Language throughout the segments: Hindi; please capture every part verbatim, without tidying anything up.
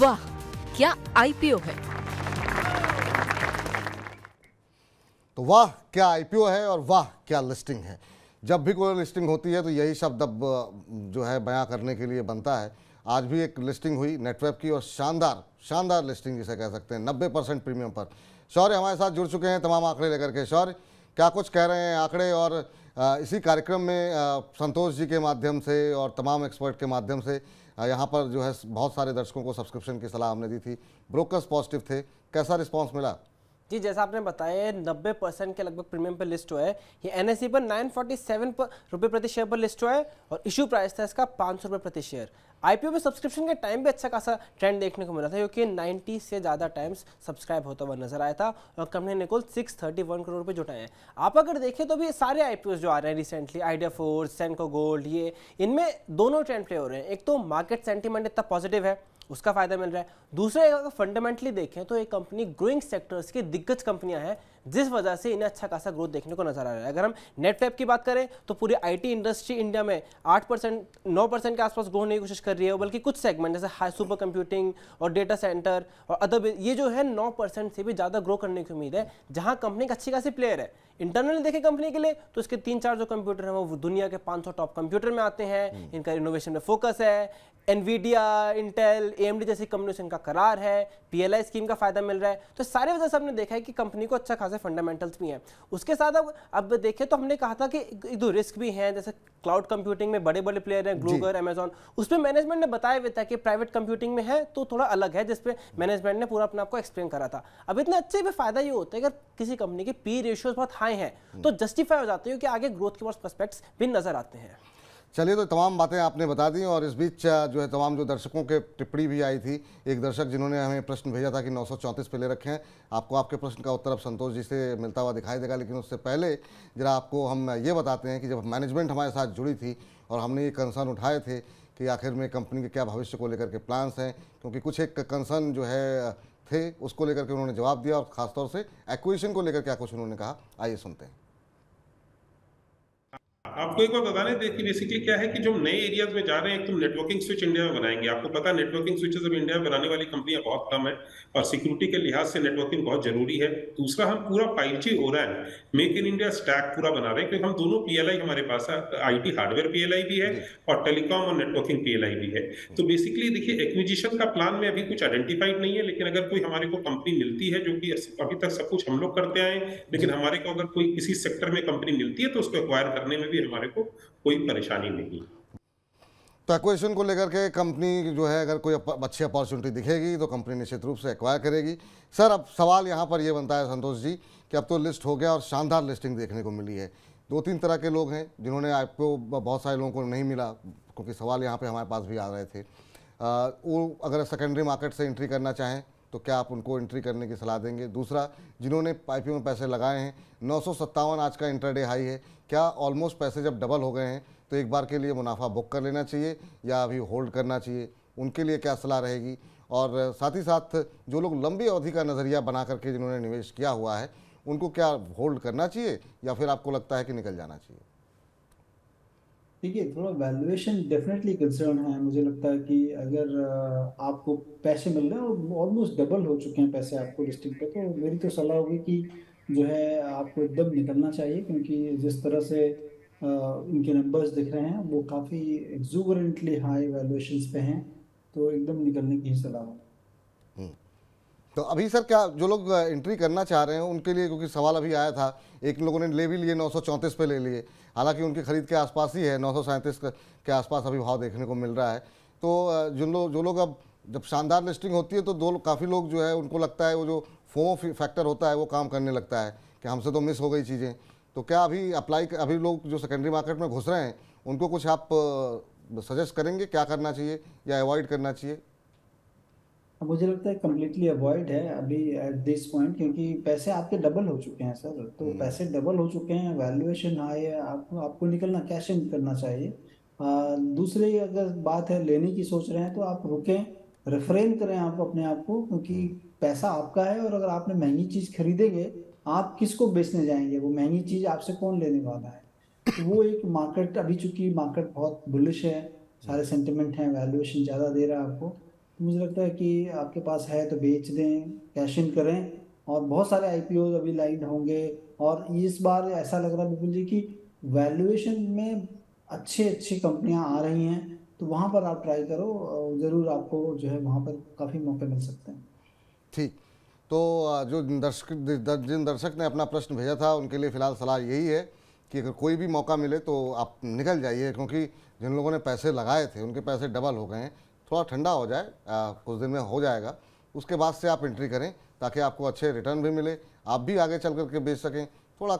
वाह क्या आईपीओ है। तो वाह क्या आईपीओ है और वाह क्या लिस्टिंग है। जब भी कोई लिस्टिंग होती है तो यही शब्द अब जो है बयां करने के लिए बनता है। आज भी एक लिस्टिंग हुई नेटवेब की और शानदार शानदार लिस्टिंग जिसे कह सकते हैं, नब्बे परसेंट प्रीमियम पर। शौर्य हमारे साथ जुड़ चुके हैं तमाम आंकड़े लेकर के। शौर्य क्या कुछ कह रहे हैं आंकड़े, और इसी कार्यक्रम में संतोष जी के माध्यम से और तमाम एक्सपर्ट के माध्यम से यहाँ पर जो है बहुत सारे दर्शकों को सब्सक्रिप्शन की सलाह हमने दी थी, ब्रोकर्स पॉजिटिव थे, कैसा रिस्पांस मिला? जी जैसा आपने बताया नब्बे परसेंट के लगभग प्रीमियम पर लिस्ट हुआ है। ये एनएसई पर नौ सौ सैंतालीस पर रुपये प्रति शेयर पर लिस्ट हुआ है और इशू प्राइस था इसका पाँच सौ रुपये प्रति शेयर। आईपीओ में सब्सक्रिप्शन के टाइम पे अच्छा खासा ट्रेंड देखने को मिला था क्योंकि नब्बे से ज़्यादा टाइम्स सब्सक्राइब होता हुआ नजर आया था और कंपनी ने कुल छह सौ इकतीस करोड़ रुपये जुटाए हैं। आप अगर देखें तो भी सारे आईपीओस जो आ रहे हैं recently, ideaForge, Senco gold, ये इनमें दोनों ट्रेंड प्ले हो रहे हैं। एक तो मार्केट सेंटिमेंट इतना पॉजिटिव है उसका फ़ायदा मिल रहा है, दूसरा अगर फंडामेंटली देखें तो ये कंपनी ग्रोइंग सेक्टर्स की दिग्गज कंपनियां हैं जिस वजह से इन्हें अच्छा खासा ग्रोथ देखने को नजर आ रहा है। अगर हम नेटफ्लैप की बात करें तो पूरी आईटी इंडस्ट्री इंडिया में आठ परसेंट नौ परसेंट के आसपास ग्रो होने की कोशिश कर रही है, बल्कि कुछ सेगमेंट जैसे हाई सुपर कंप्यूटिंग और डेटा सेंटर और अदर ये जो है नौ परसेंट से भी ज़्यादा ग्रो करने की उम्मीद है, जहाँ कंपनी एक अच्छी खासी प्लेयर है। इंटरनली देखें कंपनी के लिए तो इसके तीन चार जो कंप्यूटर हैं वो दुनिया के पाँच सौ टॉप कंप्यूटर में आते हैं, इनका इनोवेशन में फोकस है, एनवीडिया, इंटेल, एएमडी जैसी कंपनियों से इनका करार है, पीएलआई स्कीम का फायदा मिल रहा है। तो सारे वजह से हमने देखा है कि कंपनी को अच्छा खासा फंडामेंटल्स भी हैं। उसके साथ अब अब देखें तो हमने कहा था कि एक दो रिस्क भी हैं, जैसे क्लाउड कंप्यूटिंग में बड़े बड़े प्लेयर हैं गूगल, एमेजन, उसमें मैनेजमेंट ने बताया हुआ था कि प्राइवेट कंप्यूटिंग में है तो थोड़ा अलग है, जिसपे मैनेजमेंट ने पूरा अपने आपको एक्सप्लेन करा था। अब इतना अच्छे भी फायदा ये होता है अगर किसी कंपनी के पी रेशियोज बहुत हाई हैं तो जस्टिफाई हो जाते हैं कि आगे ग्रोथ के बहुत प्रस्पेक्ट्स भी नजर आते हैं। चलिए तो तमाम बातें आपने बता दी, और इस बीच जो है तमाम जो दर्शकों के टिप्पणी भी आई थी, एक दर्शक जिन्होंने हमें प्रश्न भेजा था कि नौ सौ चौंतीस पे ले रखे हैं, आपको आपके प्रश्न का उत्तर अब संतोष जी से मिलता हुआ दिखाई देगा। लेकिन उससे पहले जरा आपको हम ये बताते हैं कि जब मैनेजमेंट हमारे साथ जुड़ी थी और हमने ये कंसर्न उठाए थे कि आखिर में कंपनी के क्या भविष्य को लेकर के प्लान्स हैं, क्योंकि कुछ एक कंसर्न जो है थे उसको लेकर के उन्होंने जवाब दिया और ख़ासतौर से एक्विजिशन को लेकर क्या कुछ उन्होंने कहा, आइए सुनते हैं। आपको एक बार बताने दें कि बेसिकली क्या है कि जो नए एरियाज में जा रहे हैं, एक तो नेटवर्किंग स्विच इंडिया में बनाएंगे। आपको पता है नेटवर्किंग स्विचेस अब इंडिया में बनाने वाली कंपनियां बहुत कम है और सिक्योरिटी के लिहाज से नेटवर्किंग बहुत जरूरी है। दूसरा हम पूरा फाइव जी हो रहा है, मेक इन इंडिया स्टैक पूरा बना रहे हैं क्योंकि हम दोनों पीएलआई हमारे पास है, आईटी हार्डवेयर पीएलआई भी है और टेलीकॉम और नेटवर्किंग पीएलआई भी है। तो बेसिकली देखिए एक्विजिशन का प्लान में अभी कुछ आइडेंटिफाइड नहीं है, लेकिन अगर कोई हमारे को कंपनी मिलती है जो कि अभी तक सब कुछ हम लोग करते आए, लेकिन हमारे को अगर कोई किसी सेक्टर में कंपनी मिलती है तो उसको एक्वायर करने में भी हमारे को कोई परेशानी नहीं। तो एक्विजिशन को लेकर के कंपनी जो है अगर कोई अच्छी अपॉर्चुनिटी दिखेगी तो कंपनी निश्चित रूप से एक्वायर करेगी। सर अब सवाल यहाँ पर ये बनता है संतोष जी कि अब तो लिस्ट हो गया और शानदार लिस्टिंग देखने को मिली है। दो तीन तरह के लोग हैं जिन्होंने आपको, बहुत सारे लोगों को नहीं मिला क्योंकि सवाल यहाँ पर हमारे पास भी आ रहे थे, आ, वो अगर सेकेंडरी मार्केट से एंट्री करना चाहें तो क्या आप उनको एंट्री करने की सलाह देंगे? दूसरा, जिन्होंने आईपीओ में पैसे लगाए हैं, नौ सौ सत्तावन आज का इंटरडे हाई है, क्या ऑलमोस्ट पैसे जब डबल हो गए हैं तो एक बार के लिए मुनाफा बुक कर लेना चाहिए या अभी होल्ड करना चाहिए, उनके लिए क्या सलाह रहेगी? और साथ ही साथ जो लोग लंबी अवधि का नज़रिया बना करके जिन्होंने निवेश किया हुआ है उनको क्या होल्ड करना चाहिए या फिर आपको लगता है कि निकल जाना चाहिए? ठीक है, थोड़ा वैल्यूएशन डेफिनेटली कंसर्न है। मुझे लगता है कि अगर आपको पैसे मिल रहे हैं और ऑलमोस्ट डबल हो चुके हैं पैसे आपको लिस्टिंग पे, तो मेरी तो सलाह होगी कि जो है आपको एकदम निकलना चाहिए क्योंकि जिस तरह से इनके नंबर्स दिख रहे हैं वो काफ़ी एक्सुबरेंटली हाई वैल्यूएशंस पे हैं, तो एकदम निकलने की ही सलाह होगी। तो अभी सर क्या जो लोग एंट्री करना चाह रहे हैं उनके लिए, क्योंकि सवाल अभी आया था, एक लोगों ने ले भी लिए नौ सौ चौंतीस पे ले लिए, हालांकि उनकी खरीद के आसपास ही है, नौ सौ सैंतीस के आसपास अभी भाव देखने को मिल रहा है। तो जिन लोग जो लोग अब जब शानदार लिस्टिंग होती है तो दो काफ़ी लोग जो है उनको लगता है वो जो फोमो फैक्टर होता है वो काम करने लगता है कि हमसे तो मिस हो गई चीज़ें। तो क्या अभी अप्लाई अभी लोग जो सेकेंडरी मार्केट में घुस रहे हैं उनको कुछ आप सजेस्ट करेंगे, क्या करना चाहिए या अवॉइड करना चाहिए? मुझे लगता है कम्प्लीटली अवॉइड है अभी एट दिस पॉइंट, क्योंकि पैसे आपके डबल हो चुके हैं सर, तो पैसे डबल हो चुके हैं, वैल्यूएशन हाई है, आपको आपको निकलना, कैश इन करना चाहिए। आ, दूसरी अगर बात है लेने की सोच रहे हैं तो आप रुकें, रेफरेन करें आप अपने आप को, क्योंकि पैसा आपका है और अगर आपने महंगी चीज़ खरीदेंगे आप किसको बेचने जाएंगे, वो महंगी चीज़ आपसे कौन लेने वाला है। तो वो एक मार्केट अभी चूँकि मार्केट बहुत बुलिश है, सारे सेंटिमेंट हैं, वैल्यूएशन ज़्यादा दे रहा है आपको, मुझे लगता है कि आपके पास है तो बेच दें, कैश इन करें। और बहुत सारे आईपीओ अभी लाइन होंगे और इस बार ऐसा लग रहा है बिल्कुल जी कि वैल्यूएशन में अच्छे अच्छी कंपनियां आ रही हैं, तो वहां पर आप ट्राई करो, ज़रूर आपको जो है वहां पर काफ़ी मौके मिल सकते हैं। ठीक, तो जो दर्शक जिन दर्शक ने अपना प्रश्न भेजा था उनके लिए फ़िलहाल सलाह यही है कि अगर कोई भी मौका मिले तो आप निकल जाइए, क्योंकि जिन लोगों ने पैसे लगाए थे उनके पैसे डबल हो गए हैं। थोड़ा ठंडा हो जाए, आ, कुछ दिन में हो जाएगा, उसके बाद से आप एंट्री करें ताकि आपको अच्छे रिटर्न भी मिले, आप भी आगे चल करके बेच सकें, थोड़ा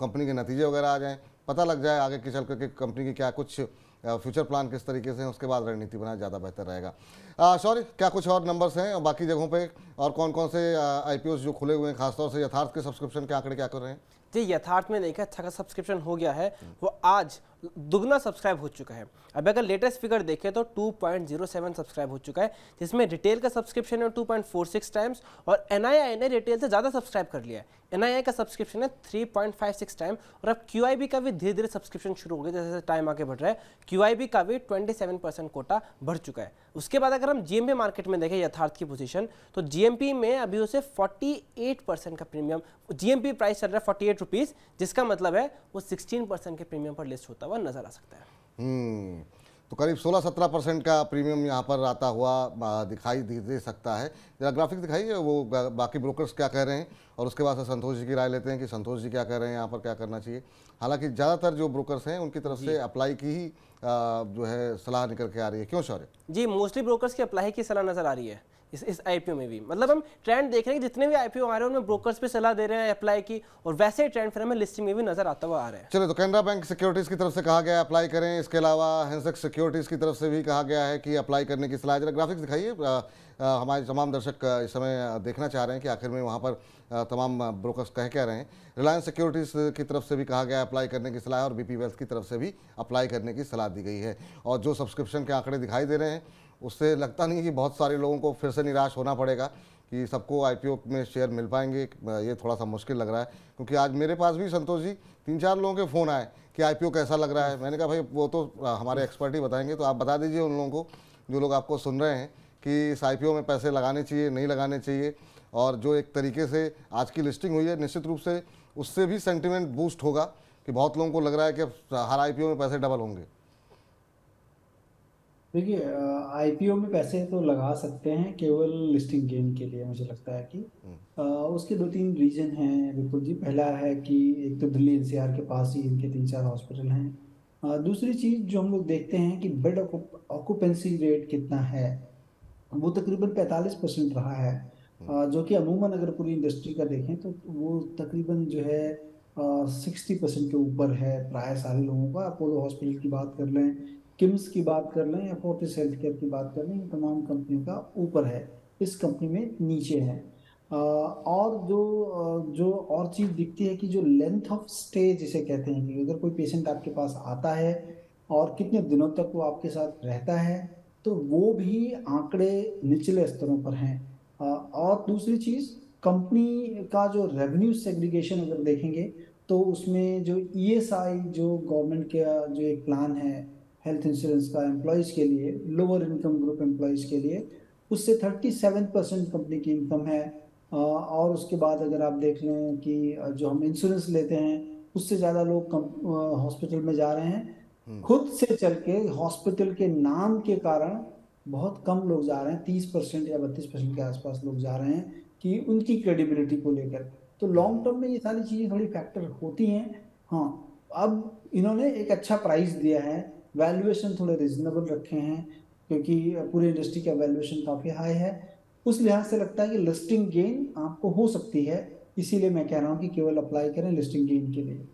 कंपनी के नतीजे वगैरह आ जाएं, पता लग जाए आगे के चल करके कंपनी की क्या कुछ फ्यूचर प्लान किस तरीके से हैं, उसके बाद रणनीति बनाए ज़्यादा बेहतर रहेगा। सॉरी, क्या कुछ और नंबर्स हैं और बाकी जगहों पे और कौन कौन से आईपीओ जो खुले हुए हैं, खासतौर से यथार्थ के सब्सक्रिप्शन के आंकड़े क्या कर रहे हैं? जी, यथार्थ में देखा अच्छा खासा सब्सक्रिप्शन हो गया है, वो आज दुगना सब्सक्राइब हो चुका है। अब अगर लेटेस्ट फिगर देखें तो two point zero seven subscribe हो चुका है, जिसमें रिटेल का सब्सक्रिप्शन है two point four six times और एनआईआई ने रिटेल से ज़्यादा सब्सक्राइब कर लिया है। एनआईआई का सब्सक्रिप्शन है three point five six time और अब क्यूआईबी का भी धीरे धीरे सब्सक्रिप्शन शुरू हो गया, जैसे टाइम आगे बढ़ रहा है। क्यूआईबी का भी सत्ताईस परसेंट कोटा बढ़ चुका है। उसके बाद अगर हम जीएमपी मार्केट में देखें यथार्थ की पोजीशन, तो जीएमपी में अभी उसे अड़तालीस परसेंट का प्रीमियम, जीएमपी प्राइस चल रहा है फोर्टी एट रुपीज़, जिसका मतलब है वो सोलह परसेंट के प्रीमियम पर लिस्ट होता हुआ नजर आ सकता है। तो करीब सोलह सत्रह परसेंट का प्रीमियम यहाँ पर आता हुआ दिखाई दे सकता है। जरा ग्राफिक्स दिखाइए वो बाकी ब्रोकर्स क्या कह रहे हैं और उसके बाद से संतोष जी की राय लेते हैं कि संतोष जी क्या कह रहे हैं, यहाँ पर क्या करना चाहिए। हालांकि ज़्यादातर जो ब्रोकर्स हैं उनकी तरफ से अप्लाई की ही जो है सलाह निकल के आ रही है। क्यों शौर्य जी? मोस्टली ब्रोकर्स की अप्लाई की सलाह नज़र आ रही है इस इस आईपीओ में भी। मतलब हम ट्रेंड देख रहे हैं, जितने भी आईपीओ आ रहे हैं उनमें ब्रोकर्स पे सलाह दे रहे हैं अप्लाई की, और वैसे ही ट्रेंड फिर हमें लिस्टिंग में भी नजर आता हुआ आ रहा है। चलिए, तो कैनरा बैंक सिक्योरिटीज की तरफ से कहा गया है अप्लाई करें, इसके अलावा हेंसक सिक्योरिटीज की तरफ से भी कहा गया है कि अप्लाई करने की सलाह। जरा ग्राफिक्स दिखाइए, हमारे तमाम दर्शक इस समय देखना चाह रहे हैं कि आखिर में वहाँ पर तमाम ब्रोकर्स कह क्या रहे हैं। रिलायंस सिक्योरिटीज की तरफ से भी कहा गया है अप्लाई करने की सलाह और बी पी वेल्थ की तरफ से भी अप्लाई करने की सलाह दी गई है। और जो सब्सक्रिप्शन के आंकड़े दिखाई दे रहे हैं उससे लगता नहीं है कि बहुत सारे लोगों को फिर से निराश होना पड़ेगा कि सबको आईपीओ में शेयर मिल पाएंगे, ये थोड़ा सा मुश्किल लग रहा है। क्योंकि आज मेरे पास भी संतोष जी तीन चार लोगों के फ़ोन आए कि आईपीओ कैसा लग रहा है। मैंने कहा भाई वो तो हमारे एक्सपर्ट ही बताएंगे, तो आप बता दीजिए उन लोगों को जो लोग आपको सुन रहे हैं कि इस आईपीओ में पैसे लगाने चाहिए, नहीं लगाने चाहिए। और जो एक तरीके से आज की लिस्टिंग हुई है, निश्चित रूप से उससे भी सेंटिमेंट बूस्ट होगा कि बहुत लोगों को लग रहा है कि अब हर आईपीओ में पैसे डबल होंगे। देखिए, आईपीओ में पैसे तो लगा सकते हैं केवल लिस्टिंग गेन के लिए। मुझे लगता है कि आ, उसके दो तीन रीजन हैं बिल्कुल जी। पहला है कि एक तो दिल्ली एनसीआर के पास ही इनके तीन चार हॉस्पिटल हैं। आ, दूसरी चीज़ जो हम लोग देखते हैं कि बेड ऑक्यूपेंसी रेट कितना है, वो तकरीबन पैंतालीस परसेंट रहा है, आ, जो कि अमूमन अगर पूरी इंडस्ट्री का देखें तो वो तकरीबन जो है सिक्सटी परसेंट के ऊपर है प्राय सारे लोगों का। अपोलो हॉस्पिटल की बात कर लें, किम्स की बात कर लें या फोर्टिस हेल्थ की बात कर लें, इन तमाम कंपनियों का ऊपर है, इस कंपनी में नीचे है। और जो जो और चीज़ दिखती है कि जो लेंथ ऑफ स्टे जिसे कहते हैं कि अगर कोई पेशेंट आपके पास आता है और कितने दिनों तक वो आपके साथ रहता है, तो वो भी आंकड़े निचले स्तरों पर हैं। और दूसरी चीज़, कंपनी का जो रेवेन्यू सेग्रीगेशन अगर देखेंगे तो उसमें जो ईएसआई जो गवर्नमेंट का जो एक प्लान है हेल्थ इंश्योरेंस का एम्प्लॉयज़ के लिए, लोअर इनकम ग्रुप एम्प्लॉयज़ के लिए, उससे सैंतीस परसेंट कंपनी की इनकम है। और उसके बाद अगर आप देख लें कि जो हम इंश्योरेंस लेते हैं उससे ज़्यादा लोग हॉस्पिटल में जा रहे हैं, खुद से चल के हॉस्पिटल के नाम के कारण बहुत कम लोग जा रहे हैं, तीस परसेंट या बत्तीस परसेंट के आसपास लोग जा रहे हैं कि उनकी क्रेडिबिलिटी को लेकर। तो लॉन्ग टर्म में ये सारी चीज़ें थोड़ी फैक्टर होती हैं। हाँ, अब इन्होंने एक अच्छा प्राइस दिया है, वैल्यूएशन थोड़े रिजनेबल रखे हैं क्योंकि पूरी इंडस्ट्री का वैल्यूएशन काफ़ी हाई है। उस लिहाज से लगता है कि लिस्टिंग गेन आपको हो सकती है, इसीलिए मैं कह रहा हूं कि केवल अप्लाई करें लिस्टिंग गेन के लिए।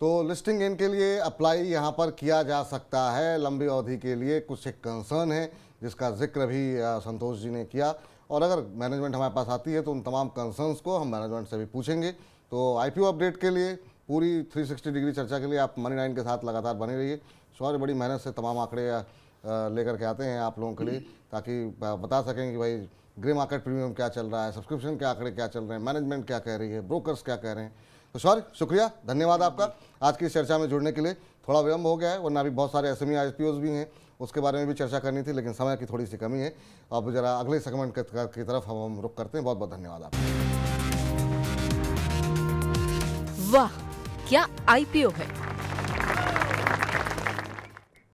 तो लिस्टिंग गेन के लिए अप्लाई यहां पर किया जा सकता है लंबी अवधि के लिए। कुछ एक कंसर्न है जिसका जिक्र भी संतोष जी ने किया, और अगर मैनेजमेंट हमारे पास आती है तो उन तमाम कंसर्न्स को हम मैनेजमेंट से भी पूछेंगे। तो आईपीओ अपडेट के लिए, पूरी तीन सौ साठ डिग्री चर्चा के लिए आप मनी नाइन के साथ लगातार बने रहिए। शौर्य बड़ी मेहनत से तमाम आंकड़े लेकर के आते हैं आप लोगों के लिए, ताकि बता सकें कि भाई ग्रे मार्केट प्रीमियम क्या चल रहा है, सब्सक्रिप्शन के आंकड़े क्या चल रहे हैं, मैनेजमेंट क्या कह रही है, ब्रोकर्स क्या कह रहे हैं। तो शौर्य, शुक्रिया, धन्यवाद आपका आज की चर्चा में जुड़ने के लिए। थोड़ा विलम्ब हो गया है, वरना अभी बहुत सारे S M E I P Os भी हैं उसके बारे में भी चर्चा करनी थी, लेकिन समय की थोड़ी सी कमी है। अब जरा अगले सेगमेंट की तरफ हम, हम रुख करते हैं। बहुत बहुत धन्यवाद आप। वाह क्या आई पी ओ है।